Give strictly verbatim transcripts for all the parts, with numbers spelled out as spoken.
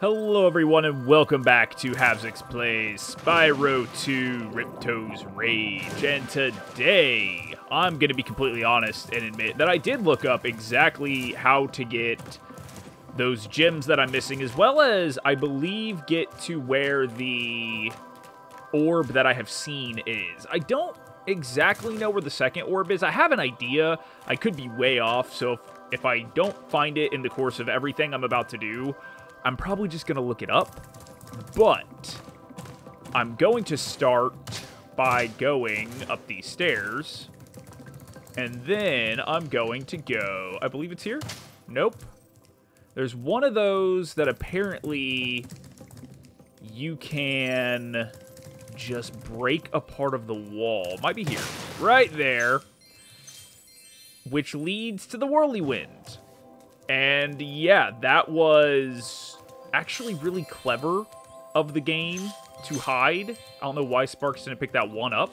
Hello everyone and welcome back to Hapxax Plays Spyro two Ripto's Rage, and today I'm going to be completely honest and admit that I did look up exactly how to get those gems that I'm missing, as well as I believe get to where the orb that I have seen is. I don't exactly know where the second orb is. I have an idea. I could be way off, so if, if I don't find it in the course of everything I'm about to do, I'm probably just going to look it up, but I'm going to start by going up these stairs, and then I'm going to go, I believe it's here? Nope. There's one of those that apparently you can just break a part of the wall. Might be here. Right there. Which leads to the Whirlywind. And yeah, that was actually really clever of the game to hide. I don't know why Sparks didn't pick that one up.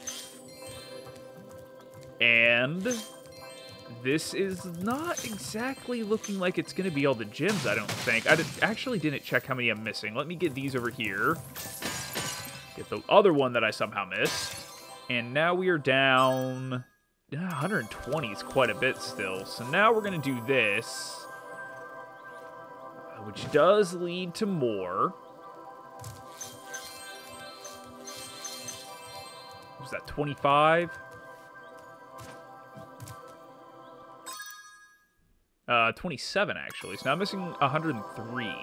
And this is not exactly looking like it's going to be all the gems, I don't think. I did, actually didn't check how many I'm missing. Let me get these over here. Get the other one that I somehow missed. And now we are down... one hundred twenty is quite a bit still. So now we're going to do this, which does lead to more. Was that twenty-five? Uh, twenty-seven, actually. So now I'm missing one hundred three.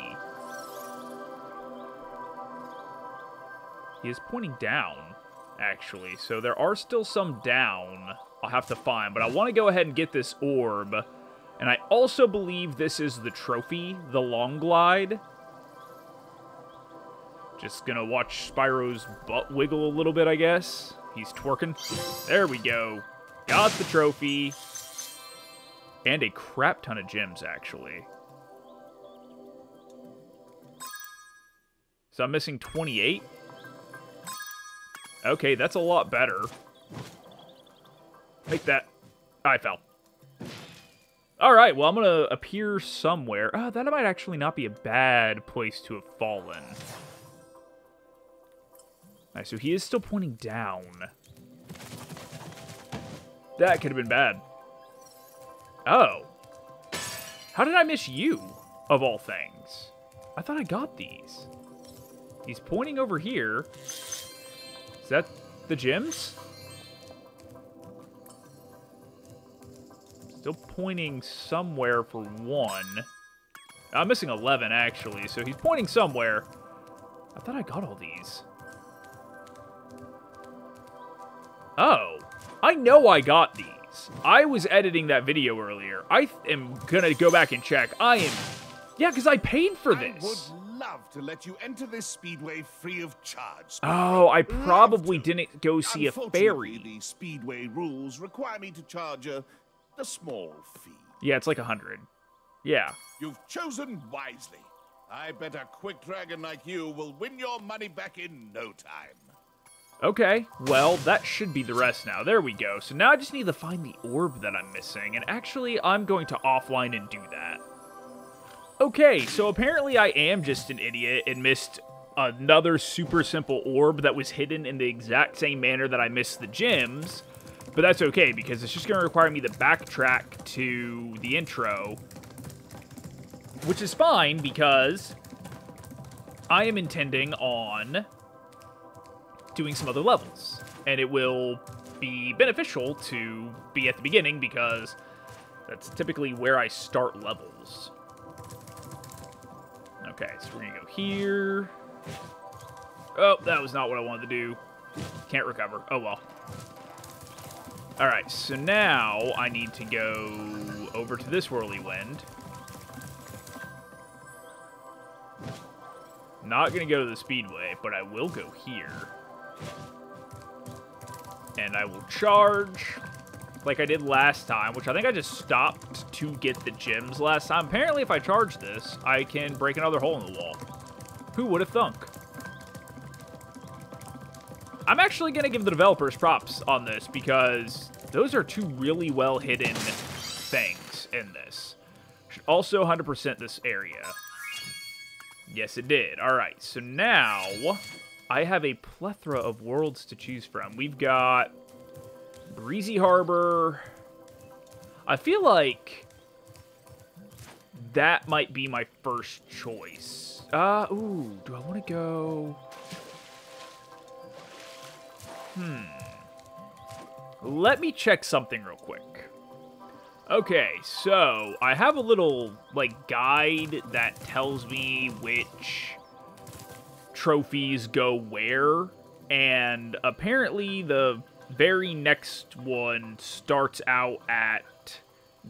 He is pointing down, actually. So there are still some down I'll have to find. But I want to go ahead and get this orb. And I also believe this is the trophy, the long glide. Just gonna watch Spyro's butt wiggle a little bit, I guess. He's twerking. There we go. Got the trophy. And a crap ton of gems, actually. So I'm missing twenty-eight. Okay, that's a lot better. Make that. I fell. All right, well, I'm going to appear somewhere. Oh, that might actually not be a bad place to have fallen. All right, so he is still pointing down. That could have been bad. Oh. How did I miss you, of all things? I thought I got these. He's pointing over here. Is that the gems? Still pointing somewhere for one. I'm missing eleven, actually, so he's pointing somewhere. I thought I got all these. Oh, I know I got these. I was editing that video earlier. I am going to go back and check. I am... Yeah, because I paid for this. I would love to let you enter this speedway free of charge. Oh, I probably didn't go see a ferry. The speedway rules require me to charge a... a small fee. Yeah, it's like a hundred. Yeah. You've chosen wisely. I bet a quick dragon like you will win your money back in no time. Okay, well, that should be the rest now. There we go. So now I just need to find the orb that I'm missing, and actually, I'm going to offline and do that. Okay, so apparently I am just an idiot and missed another super simple orb that was hidden in the exact same manner that I missed the gems. But that's okay, because it's just going to require me to backtrack to the intro. Which is fine, because I am intending on doing some other levels. And it will be beneficial to be at the beginning, because that's typically where I start levels. Okay, so we're going to go here. Oh, that was not what I wanted to do. Can't recover. Oh, well. Alright, so now I need to go over to this Whirlywind. Not gonna go to the speedway, but I will go here. And I will charge like I did last time, which I think I just stopped to get the gems last time. Apparently, if I charge this, I can break another hole in the wall. Who would have thunk? I'm actually going to give the developers props on this, because those are two really well-hidden things in this. Should also one hundred percent this area. Yes, it did. All right, so now I have a plethora of worlds to choose from. We've got Breezy Harbor. I feel like that might be my first choice. Uh, ooh, do I want to go... Hmm. Let me check something real quick. Okay, so I have a little, like, guide that tells me which trophies go where, and apparently the very next one starts out at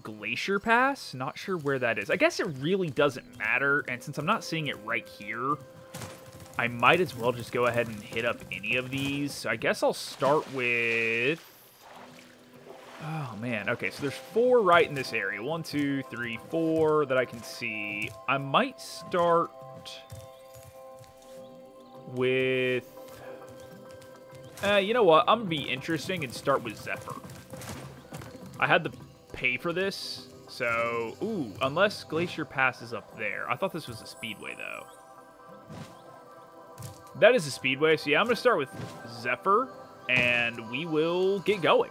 Glacier Pass. Not sure where that is. I guess it really doesn't matter, and since I'm not seeing it right here, I might as well just go ahead and hit up any of these. So I guess I'll start with... Oh, man. Okay, so there's four right in this area. One, two, three, four that I can see. I might start with... Uh, you know what? I'm going to be interesting and start with Zephyr. I had to pay for this, so... Ooh, unless Glacier Pass is up there. I thought this was a speedway, though. That is a speedway, so yeah, I'm going to start with Zephyr, and we will get going.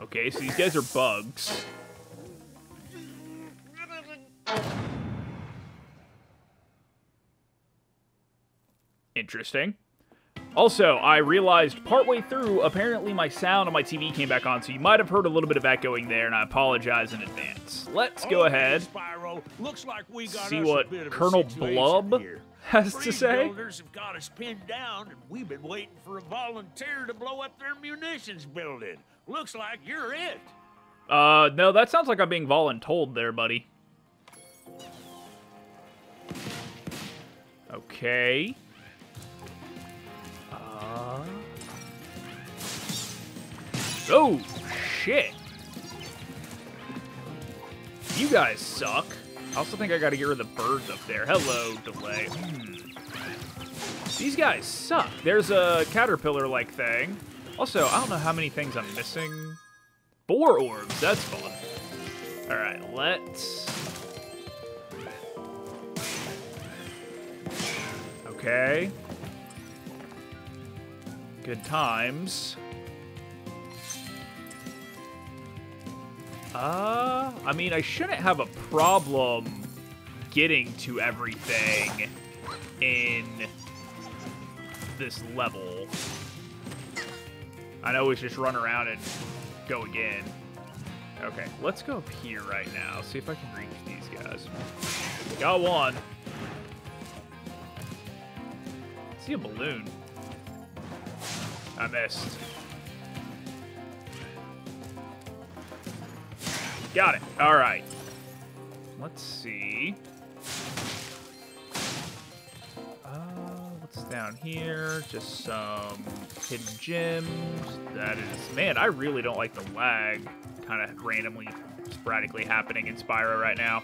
Okay, so these guys are bugs. Interesting. Also, I realized partway through, apparently my sound on my T V came back on, so you might have heard a little bit of echoing there, and I apologize in advance. Let's go ahead, see what Colonel Blubb has to say. Builders have got us pinned down, and we've been waiting for a volunteer to blow up their munitions building. Looks like you're it. Uh, no, that sounds like I'm being voluntold there, buddy. Okay. Uh... Oh, shit. You guys suck. I also think I gotta get rid of the birds up there. Hello, delay. Mm. These guys suck. There's a caterpillar-like thing. Also, I don't know how many things I'm missing. Four orbs, that's fun. All right, let's... Okay. Good times. Uh, I mean, I shouldn't have a problem getting to everything in this level. I'd always just run around and go again. Okay, let's go up here right now. See if I can reach these guys. Got one. I see a balloon. I missed. Got it. All right. Let's see. Down here, just some hidden gems. That is, man, I really don't like the lag kind of randomly, sporadically happening in Spyro right now.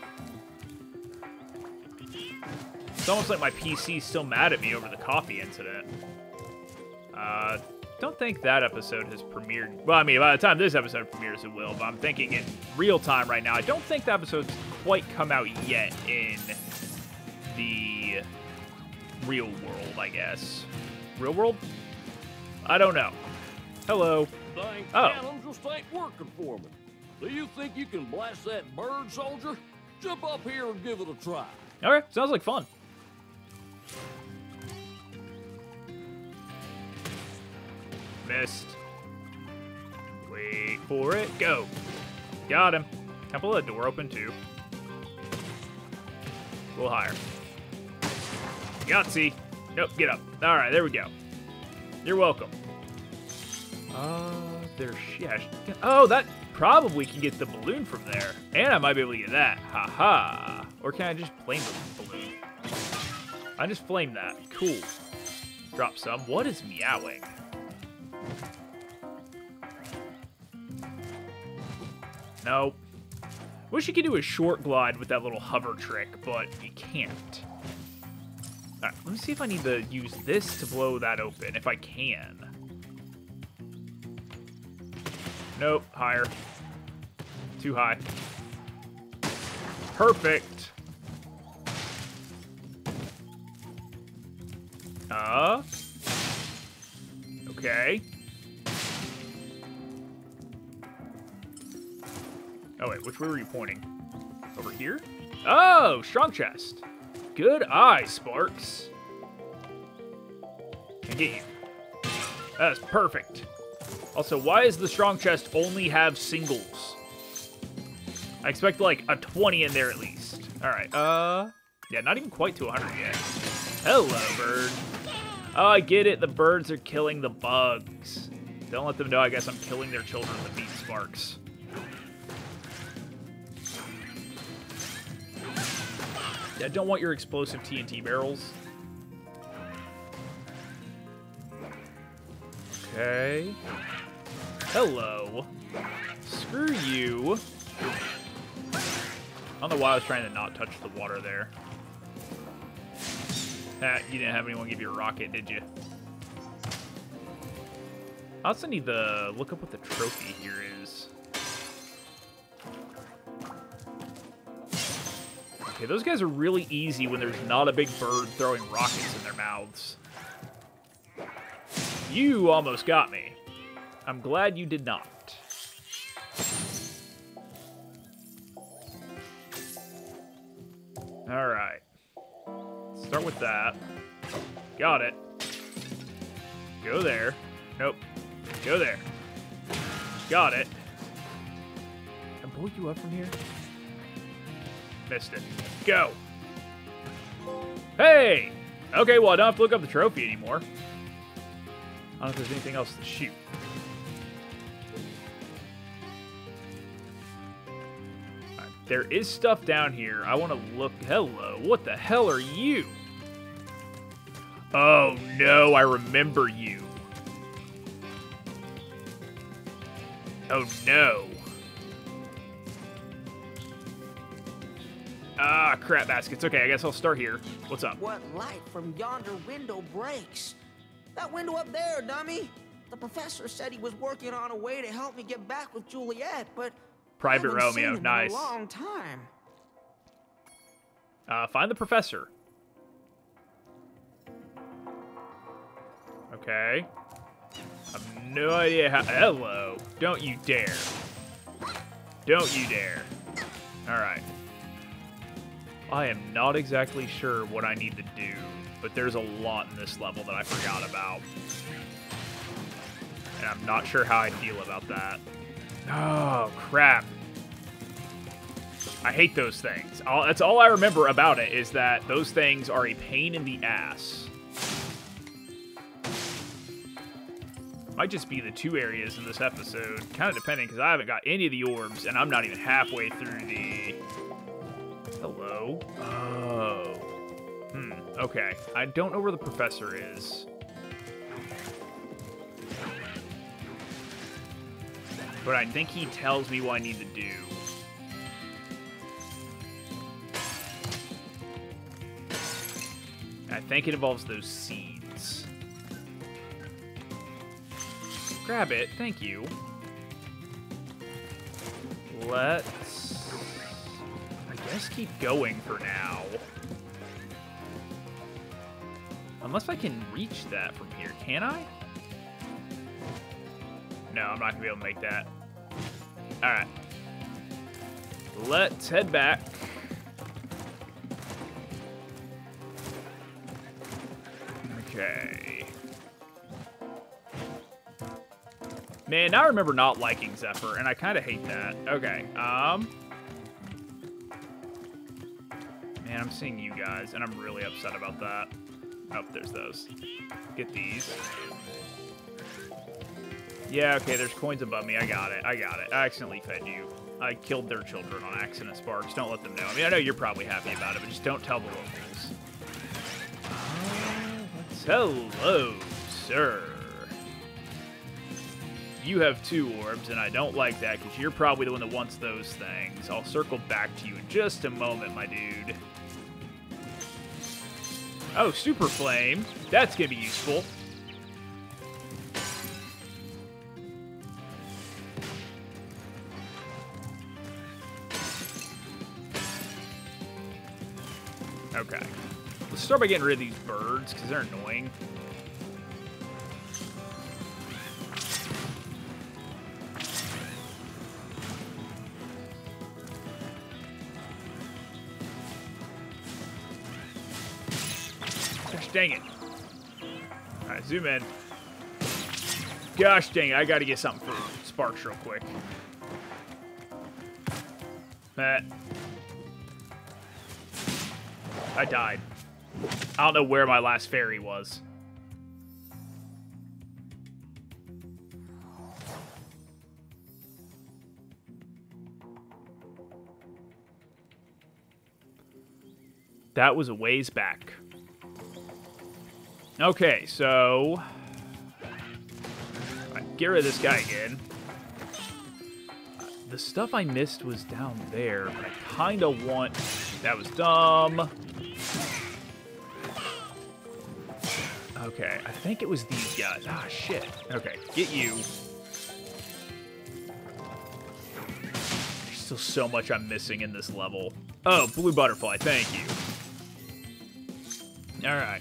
It's almost like my P C's still mad at me over the coffee incident. Uh, don't think that episode has premiered. Well, I mean, by the time this episode premieres, it will, but I'm thinking in real time right now. I don't think the episode's quite come out yet in the real world, I guess. Real world? I don't know. Hello. Thanks, oh. Adam just ain't working for me. Do you think you can blast that bird, soldier? Jump up here and give it a try. All right, sounds like fun. Missed. Wait for it. Go. Got him. Can't pull that door open, too. A little higher. Yahtzee. Nope, get up. All right, there we go. You're welcome. Uh, there's... Yeah, oh, that probably can get the balloon from there. And I might be able to get that. Haha. -ha. Or can I just flame the balloon? I just flame that. Cool. Drop some. What is meowing? Nope. Wish you could do a short glide with that little hover trick, but you can't. Alright, let me see if I need to use this to blow that open, if I can. Nope, higher. Too high. Perfect! Uh... Okay. Oh wait, which way were you pointing? Over here? Oh, strong chest. Good eye, Sparks. Can get you. That's perfect. Also, why does the strong chest only have singles? I expect like a twenty in there at least. All right. Uh, yeah, not even quite to one hundred yet. Hello, bird. Oh, I get it. The birds are killing the bugs. Don't let them know. I guess I'm killing their children with these Sparks. I don't want your explosive T N T barrels. Okay. Hello. Screw you. I don't know why I was trying to not touch the water there. Ah, you didn't have anyone give you a rocket, did you? I also need to look up what the trophy here is. Okay, those guys are really easy when there's not a big bird throwing rockets in their mouths. You almost got me. I'm glad you did not. Alright. Start with that. Got it. Go there. Nope. Go there. Got it. Can I blow you up from here? Missed it. Go. Hey! Okay, well, I don't have to look up the trophy anymore. I don't know if there's anything else to shoot. All right, there is stuff down here. I want to look. Hello. What the hell are you? Oh, no. I remember you. Oh, no. Ah, crap baskets. Okay, I guess I'll start here. What's up? What light from yonder window breaks? That window up there, dummy. The professor said he was working on a way to help me get back with Juliet, but Private Romeo, nice. Haven't seen him in a long time. Uh, find the professor. Okay. I've no idea how. Hello. Don't you dare. Don't you dare. All right. I am not exactly sure what I need to do, but there's a lot in this level that I forgot about. And I'm not sure how I feel about that. Oh, crap. I hate those things. All, that's all I remember about it, is that those things are a pain in the ass. Might just be the two areas in this episode, kind of depending, because I haven't got any of the orbs, and I'm not even halfway through the... Hello? Oh. Hmm. Okay. I don't know where the professor is. But I think he tells me what I need to do. I think it involves those seeds. Grab it. Thank you. Let's... Let's keep going for now. Unless I can reach that from here, can I? No, I'm not gonna be able to make that. All right. Let's head back. Okay. Man, I remember not liking Zephyr, and I kind of hate that. Okay, um... Man, I'm seeing you guys, and I'm really upset about that. Oh, there's those. Get these. Yeah, okay, there's coins above me. I got it. I got it. I accidentally fed you. I killed their children on accident, Sparks. Don't let them know. I mean, I know you're probably happy about it, but just don't tell the locals. Uh, let's Hello, sir. You have two orbs, and I don't like that because you're probably the one that wants those things. I'll circle back to you in just a moment, my dude. Oh, Super Flame. That's going to be useful. Okay. Let's start by getting rid of these birds, because they're annoying. Gosh dang it. Alright, zoom in. Gosh dang it, I gotta get something for Sparks real quick. That. I died. I don't know where my last fairy was. That was a ways back. Okay, so... Right, get rid of this guy again. The stuff I missed was down there, but I kind of want... That was dumb. Okay, I think it was these guys. Ah, shit. Okay, get you. There's still so much I'm missing in this level. Oh, blue butterfly. Thank you. All right.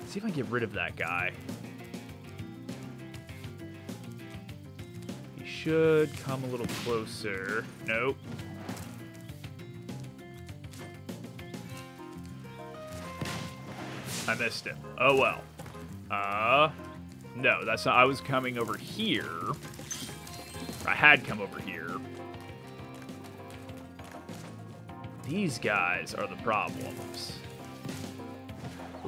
Let's see if I can get rid of that guy. He should come a little closer. Nope. I missed it. Oh, well. Uh, no, that's not... I was coming over here. I had come over here. These guys are the problems.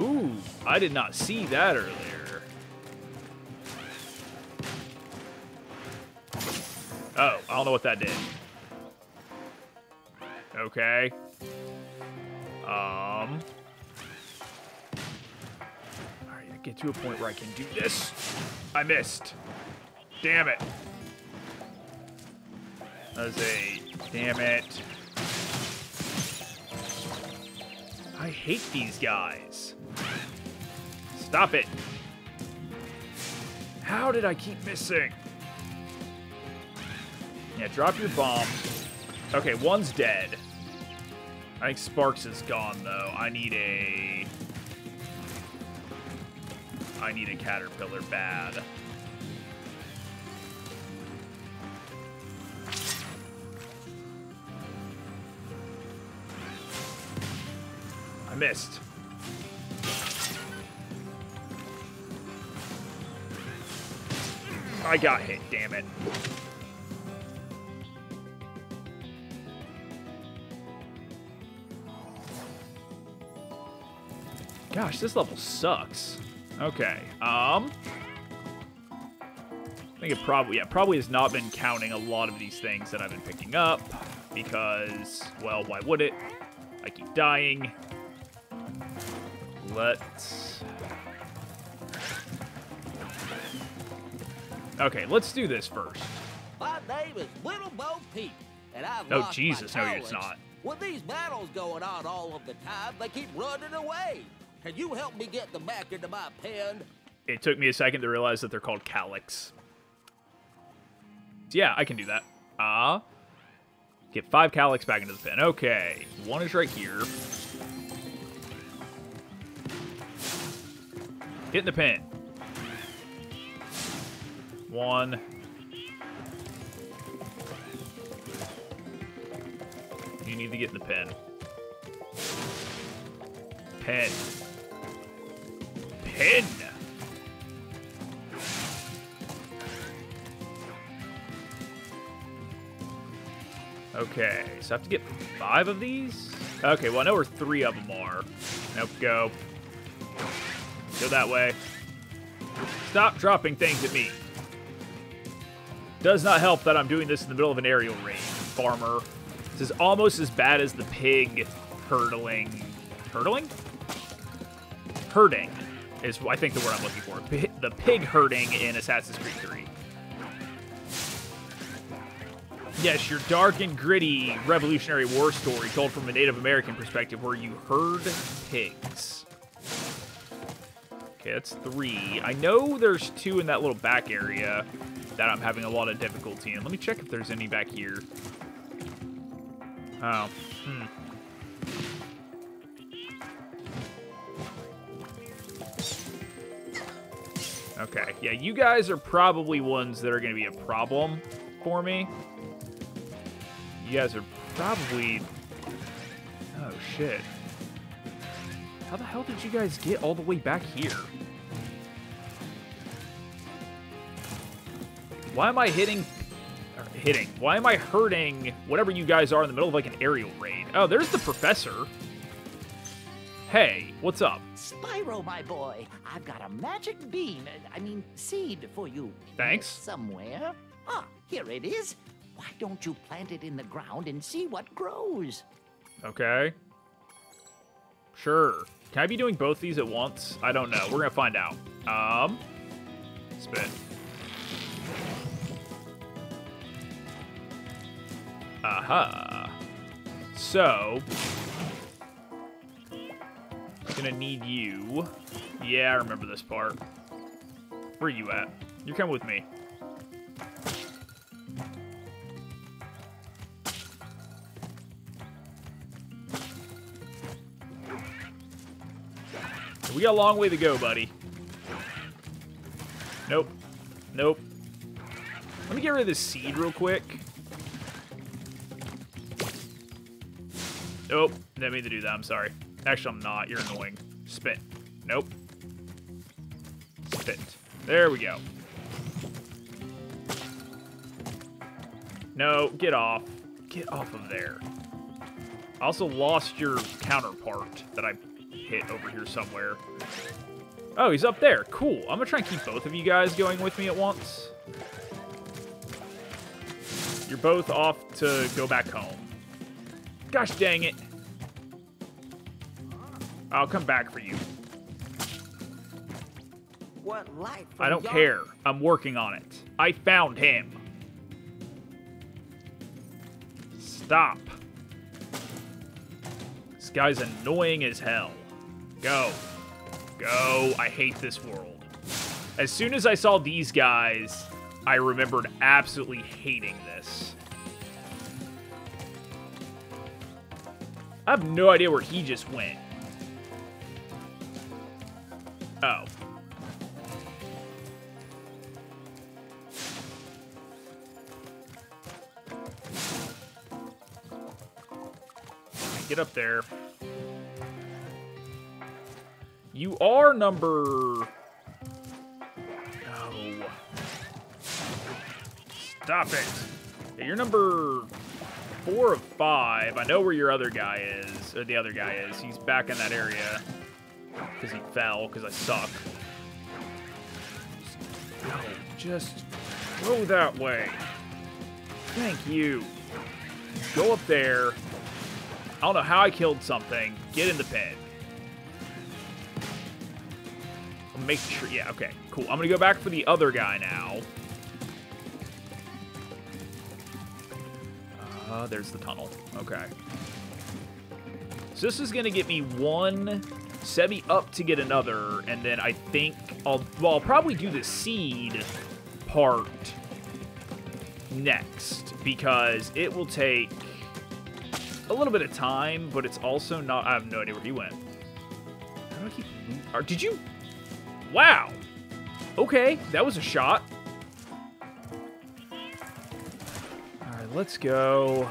Ooh, I did not see that earlier. Oh, I don't know what that did. Okay. Um... Get to a point where I can do this. I missed. Damn it. That was a... Damn it. I hate these guys. Stop it. How did I keep missing? Yeah, drop your bombs. Okay, one's dead. I think Sparks is gone, though. I need a... I need a caterpillar bad. I missed. I got hit, damn it. Gosh, this level sucks. Okay, um, I think it probably, yeah, probably has not been counting a lot of these things that I've been picking up, because, well, why would it? I keep dying. Let's, okay, let's do this first. My name is Little Bo Peep, and I've lost my... Oh, Jesus, no, it's not. With these battles going on all of the time, they keep running away. Can you help me get them back into my pen? It took me a second to realize that they're called calyx. Yeah, I can do that. Ah. Uh, get five calyx back into the pen. Okay. One is right here. Get in the pen. One. You need to get in the pen. Pen. Pin. Okay, so I have to get five of these? Okay, well I know where three of them are. Nope, go. Go that way. Stop dropping things at me. Does not help that I'm doing this in the middle of an aerial raid, farmer. This is almost as bad as the pig hurdling. Hurdling? Herding. is, I think, the word I'm looking for. P the pig herding in Assassin's Creed three. Yes, your dark and gritty Revolutionary War story told from a Native American perspective where you herd pigs. Okay, that's three. I know there's two in that little back area that I'm having a lot of difficulty in. Let me check if there's any back here. Oh. Hmm. Okay, yeah, you guys are probably ones that are going to be a problem for me. You guys are probably... Oh, shit. How the hell did you guys get all the way back here? Why am I hitting... Or hitting. Why am I hurting whatever you guys are in the middle of, like, an aerial raid? Oh, there's the professor. Hey, what's up? Spyro, my boy. I've got a magic bean. I mean, seed for you. Thanks. Somewhere. Ah, here it is. Why don't you plant it in the ground and see what grows? Okay. Sure. Can I be doing both these at once? I don't know. We're going to find out. Um, spit. Aha. Uh-huh. So, I'm going to need you. Yeah, I remember this part. Where are you at? You're coming with me. We got a long way to go, buddy. Nope. Nope. Let me get rid of this seed real quick. Nope. Didn't mean to do that. I'm sorry. Actually, I'm not. You're annoying. Spit. Nope. Spit. There we go. No. Get off. Get off of there. I also lost your counterpart that I... hit over here somewhere. Oh, he's up there. Cool. I'm gonna try and keep both of you guys going with me at once. You're both off to go back home. Gosh dang it. I'll come back for you. What life? I don't care. I'm working on it. I found him. Stop. This guy's annoying as hell. Go. Go. I hate this world. As soon as I saw these guys, I remembered absolutely hating this. I have no idea where he just went. Oh. Get up there. You are number... No. Stop it. Yeah, you're number four of five. I know where your other guy is. Or the other guy is. He's back in that area. Because he fell. Because I suck. No. Just go that way. Thank you. Go up there. I don't know how I killed something. Get in the pit. Make sure, yeah, okay, cool. I'm gonna go back for the other guy now. Uh, there's the tunnel, okay. So this is gonna get me one, set me up to get another, and then I think I'll, well, I'll probably do the seed part next, because it will take a little bit of time, but it's also not, I have no idea where he went. How do I keep, or did you? Wow. Okay, that was a shot. All right, let's go.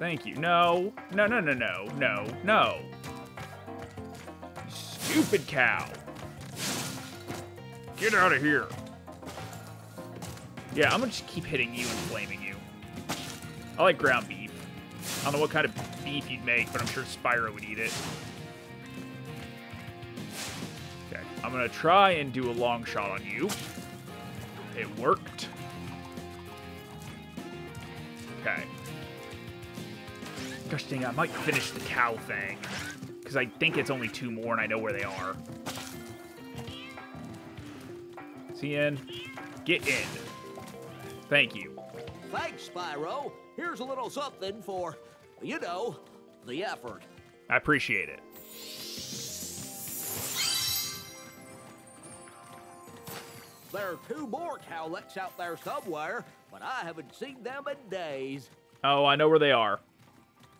Thank you. No, no, no, no, no, no, no. Stupid cow. Get out of here. Yeah, I'm gonna just keep hitting you and flaming you. I like ground beef. I don't know what kind of beef you'd make, but I'm sure Spyro would eat it. I'm going to try and do a long shot on you. It worked. Okay. Gosh dang, I might finish the cow thing. Because I think it's only two more and I know where they are. See in. Get in. Thank you. Thanks, Spyro. Here's a little something for, you know, the effort. I appreciate it. There are two more cowlicks out there somewhere, but I haven't seen them in days. Oh, I know where they are.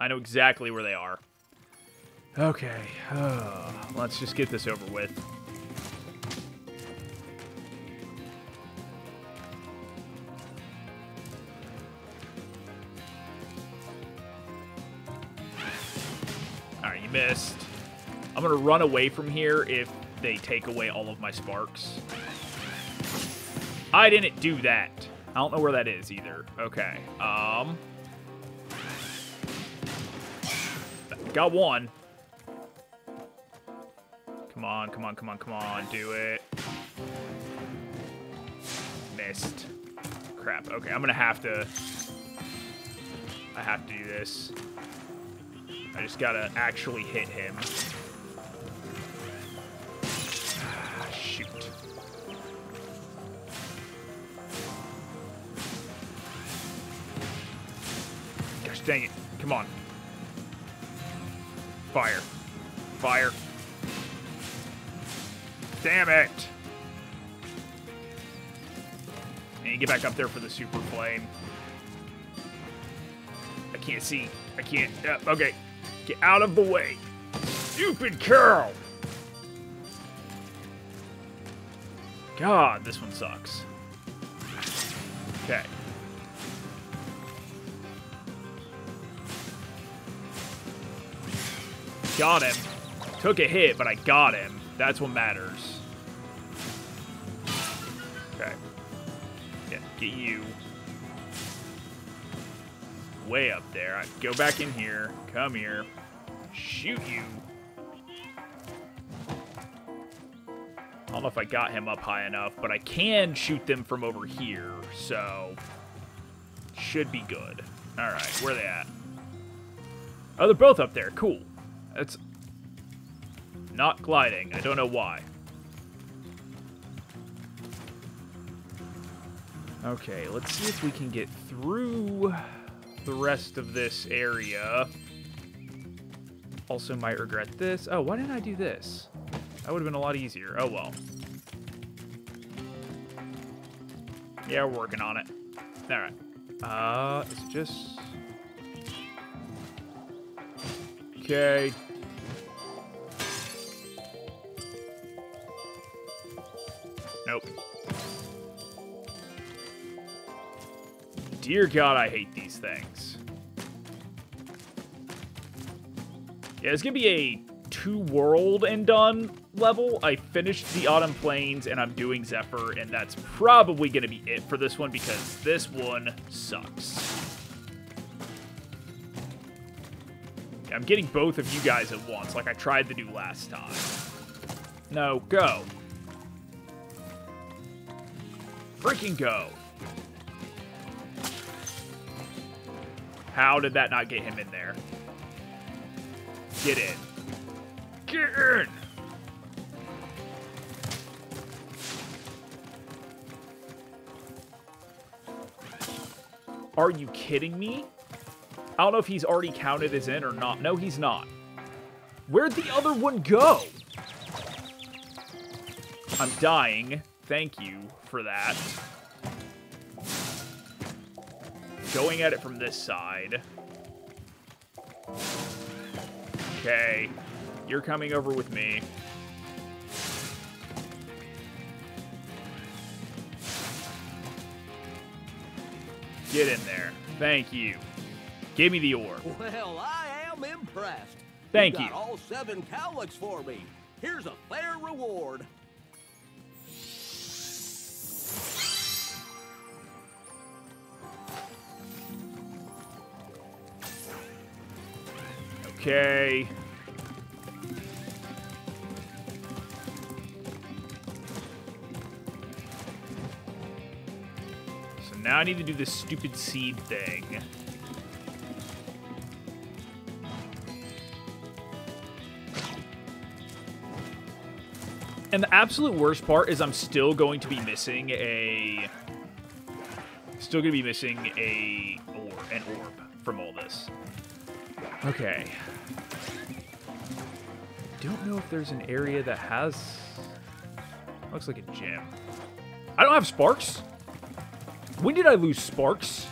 I know exactly where they are. Okay. Uh, let's just get this over with. Alright, you missed. I'm going to run away from here if they take away all of my sparks. I didn't do that. I don't know where that is either. Okay. Um. Got one. Come on, come on, come on, come on. Do it. Missed. Crap. Okay, I'm gonna have to... I have to do this. I just gotta actually hit him. Ah, shoot. Gosh dang it. Come on. Fire. Fire. Damn it. And you get back up there for the super flame. I can't see. I can't. Uh, okay. Get out of the way. Stupid curl. God, this one sucks. Okay. Got him. Took a hit, but I got him. That's what matters. Okay. Yeah, get you. Way up there. Right, go back in here. Come here. Shoot you. I don't know if I got him up high enough, but I can shoot them from over here, so... should be good. Alright, where are they at? Oh, they're both up there. Cool. That's not gliding. I don't know why. Okay, let's see if we can get through the rest of this area. Also might regret this. Oh, why didn't I do this? That would have been a lot easier. Oh, well. Yeah, we're working on it. All right. Uh, it's just... Okay. Nope. Dear God, I hate these things. Yeah, it's gonna be a two-world and done level. I finished the Autumn Plains, and I'm doing Zephyr, and that's probably gonna be it for this one, because this one sucks. I'm getting both of you guys at once, like I tried to do last time. No, go. Freaking go. How did that not get him in there? Get in. Get in! Are you kidding me? I don't know if he's already counted as in or not. No, he's not. Where'd the other one go? I'm dying. Thank you for that. Going at it from this side. Okay. You're coming over with me. Get in there. Thank you. Give me the orb. Well, I am impressed. Thank you. You got all seven cowlicks for me. Here's a fair reward. Okay. So now I need to do this stupid seed thing. And the absolute worst part is I'm still going to be missing a... Still going to be missing a orb, an orb from all this. Okay. Don't know if there's an area that has... Looks like a gym. I don't have Sparks? When did I lose Sparks?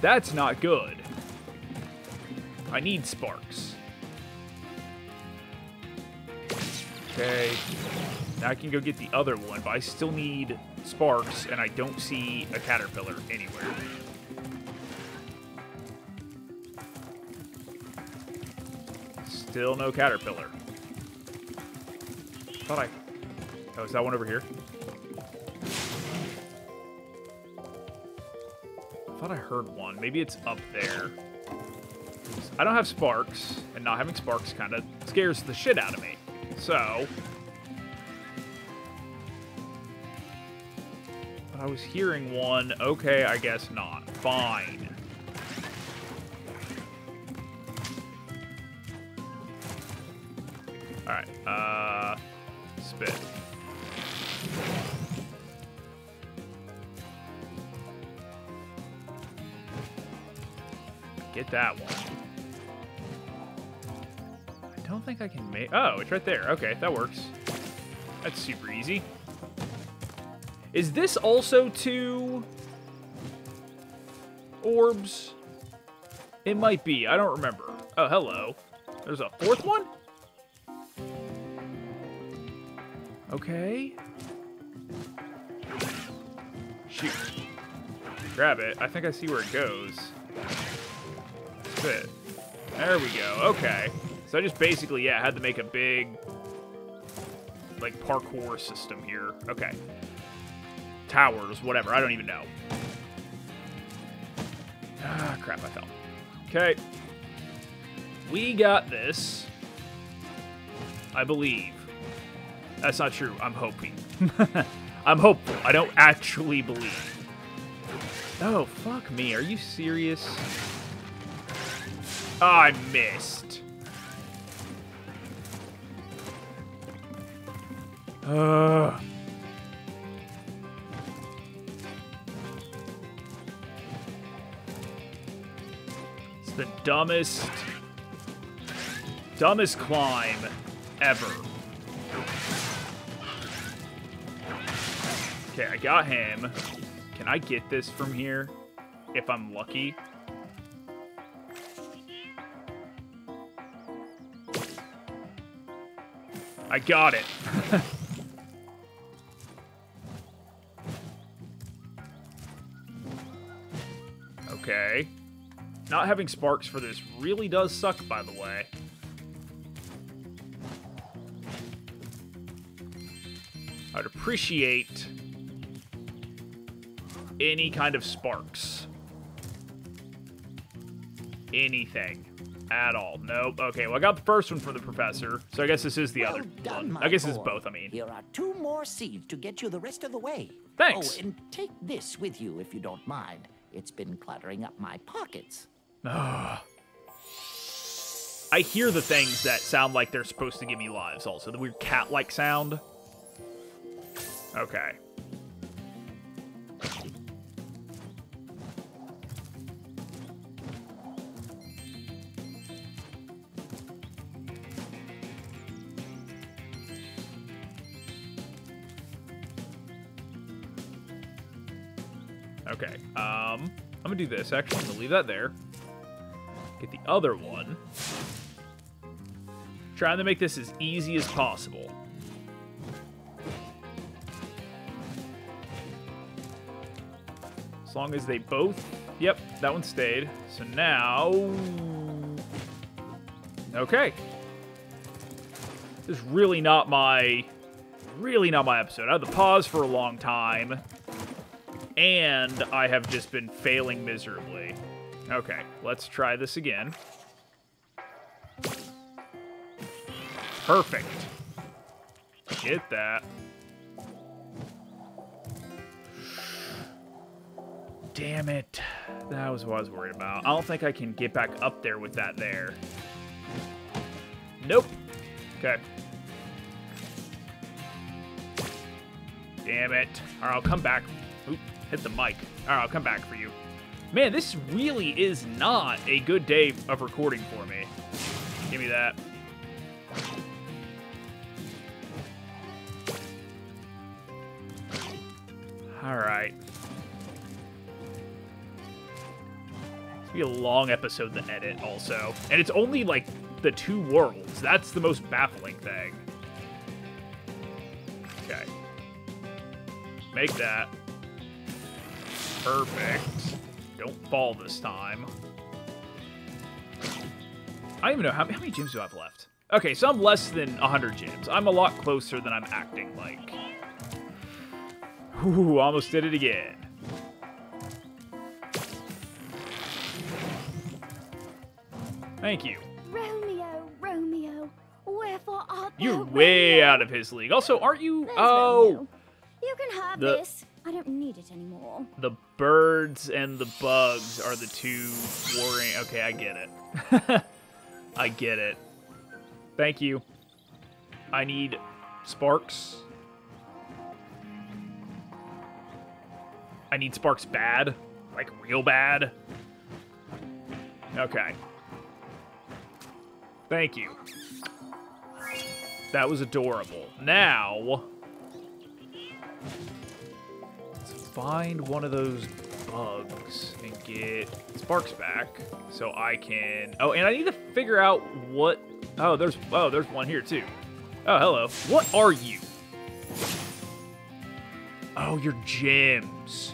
That's not good. I need Sparks. Okay. Now I can go get the other one, but I still need Sparks, and I don't see a caterpillar anywhere. Still no caterpillar. Thought I... Oh, is that one over here? Thought I heard one. Maybe it's up there. I don't have Sparks, and not having Sparks kind of scares the shit out of me. So... But I was hearing one. Okay, I guess not. Fine. Alright, uh... Spit. Get that one. I don't think I can make... Oh, it's right there. Okay, that works. That's super easy. Is this also two orbs? It might be. I don't remember. Oh, hello. There's a fourth one? Okay. Shoot. Grab it. I think I see where it goes. Spit. There we go. Okay. So I just basically, yeah, had to make a big, like, parkour system here. Okay. Towers, whatever. I don't even know. Ah, crap. I fell. Okay. We got this. I believe. That's not true. I'm hoping. I'm hopeful. I don't actually believe. Oh, fuck me. Are you serious? Oh, I missed. Ugh. It's the dumbest, dumbest climb ever. Okay, I got him. Can I get this from here? If I'm lucky. I got it. Okay. Not having Sparks for this really does suck, by the way. I'd appreciate... any kind of Sparks. Anything. At all. Nope. Okay, well, I got the first one from the professor, so I guess this is the well other done, one. I guess it's both, I mean. Here are two more seeds to get you the rest of the way. Thanks. Oh, and take this with you if you don't mind. It's been cluttering up my pockets. Ugh. I hear the things that sound like they're supposed to give me lives also. The weird cat-like sound. Okay. Okay, um, I'm gonna do this, actually. I'm gonna leave that there. Get the other one. Trying to make this as easy as possible. As long as they both... Yep, that one stayed. So now... Okay. This is really not my... Really not my episode. I had to pause for a long time. And I have just been failing miserably. Okay, let's try this again. Perfect. Get that. Damn it. That was what I was worried about. I don't think I can get back up there with that there. Nope. Okay. Damn it. All right, I'll come back. Oop, hit the mic. All right, I'll come back for you. Man, this really is not a good day of recording for me. Give me that. All right. It's gonna be a long episode to edit also. And it's only like the two worlds. That's the most baffling thing. Okay. Make that. Perfect. Don't fall this time. I don't even know how, how many gyms do I have left. Okay, so I'm less than one hundred gyms. I'm a lot closer than I'm acting like. Ooh, almost did it again. Thank you. Romeo, Romeo, wherefore art thou? You're way Romeo? Out of his league. Also, aren't you? There's oh, Romeo. You can have the, this. I don't need it anymore. The birds and the bugs are the two warring. Okay, I get it. I get it. Thank you. I need Sparks. I need Sparks bad. Like, real bad. Okay. Thank you. That was adorable. Now, let's find one of those bugs and get Sparks back so I can... Oh, and I need to figure out what... Oh, there's oh, there's one here, too. Oh, hello. What are you? Oh, you're gyms.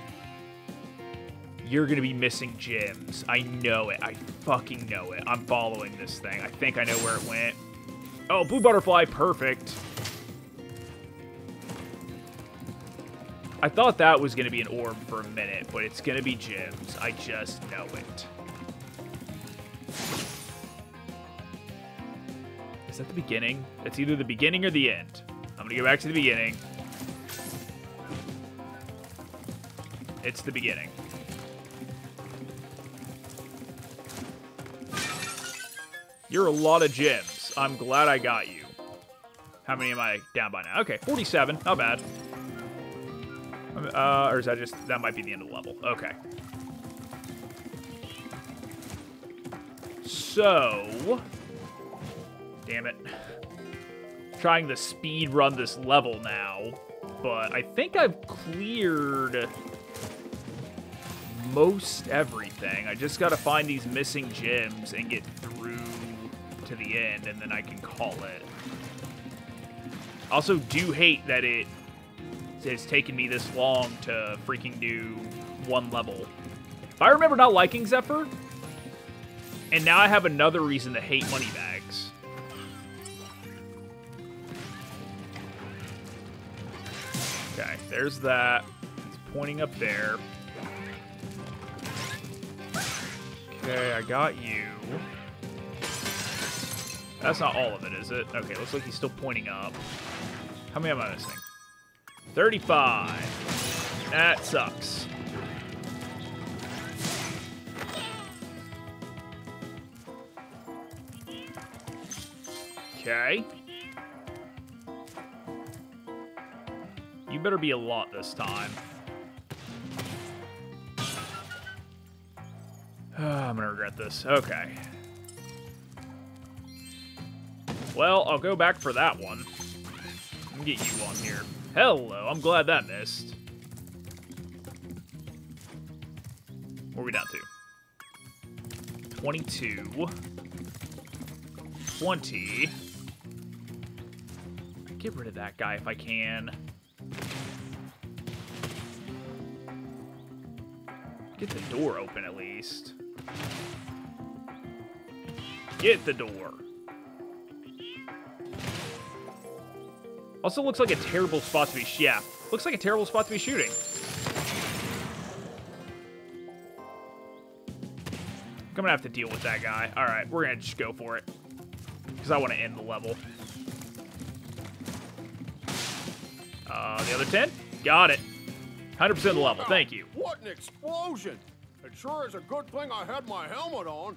You're gonna be missing gyms. I know it. I fucking know it. I'm following this thing. I think I know where it went. Oh, blue butterfly. Perfect. I thought that was gonna be an orb for a minute, but it's gonna be gyms. I just know it. Is that the beginning? That's either the beginning or the end. I'm gonna go back to the beginning. It's the beginning. You're a lot of gyms. I'm glad I got you. How many am I down by now? Okay, forty-seven. Not bad. Uh, or is that just... That might be the end of the level. Okay. So... Damn it. I'm trying to speed run this level now. But I think I've cleared... most everything. I just gotta find these missing gyms and get through to the end, and then I can call it. Also do hate that it has taken me this long to freaking do one level. But I remember not liking Zephyr, and now I have another reason to hate money bags. Okay, there's that. It's pointing up there. Okay, I got you. That's not all of it, is it? Okay, looks like he's still pointing up. How many am I missing? thirty-five. That sucks. Okay. You better be a lot this time. I'm gonna regret this. Okay. Well, I'll go back for that one. Let me get you on here. Hello, I'm glad that missed. What are we down to? twenty-two. twenty. Get rid of that guy if I can. Get the door open at least. Get the door. Also looks like a terrible spot to be sh- yeah. Looks like a terrible spot to be shooting. I'm gonna have to deal with that guy. Alright, we're gonna just go for it. Because I want to end the level. Uh, the other ten? Got it. one hundred percent of the level, thank you. What an explosion! It sure is a good thing I had my helmet on.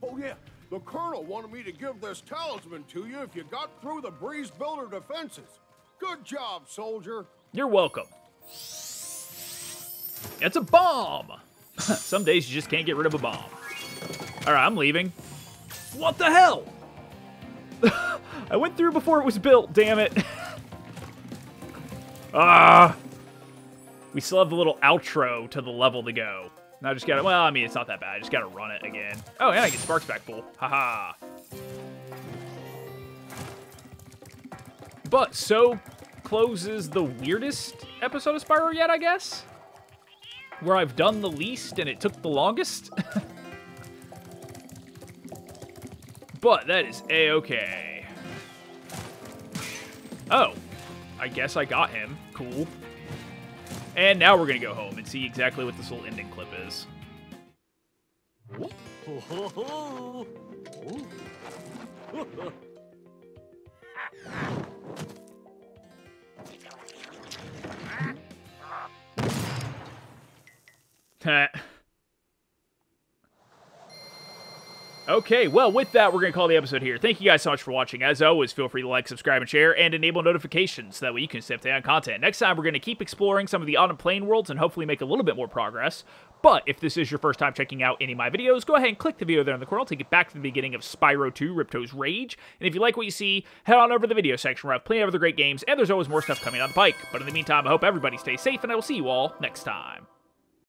Oh yeah, The Colonel wanted me to give this talisman to you if you got through the Breeze Builder defenses. Good job, soldier. You're welcome. It's a bomb. Some days you just can't get rid of a bomb. All right, I'm leaving. What the hell? I went through before it was built, damn it. Ah. uh, we still have the little outro to the level to go. Now I just gotta, well, I mean, it's not that bad. I just gotta run it again. Oh, and I get Sparks back full. Haha. But so closes the weirdest episode of Spyro yet, I guess? Where I've done the least and it took the longest? But that is a-okay. Oh, I guess I got him. Cool. And now we're gonna go home and see exactly what this little ending clip is. Okay, well, with that, we're going to call the episode here. Thank you guys so much for watching. As always, feel free to like, subscribe, and share, and enable notifications. So that way you can stay up to date on content. Next time, we're going to keep exploring some of the Autumn Plains worlds and hopefully make a little bit more progress. But if this is your first time checking out any of my videos, go ahead and click the video there in the corner to get back to the beginning of Spyro two, Ripto's Rage. And if you like what you see, head on over to the video section where I have plenty of other great games, and there's always more stuff coming on the pike. But in the meantime, I hope everybody stays safe, and I will see you all next time.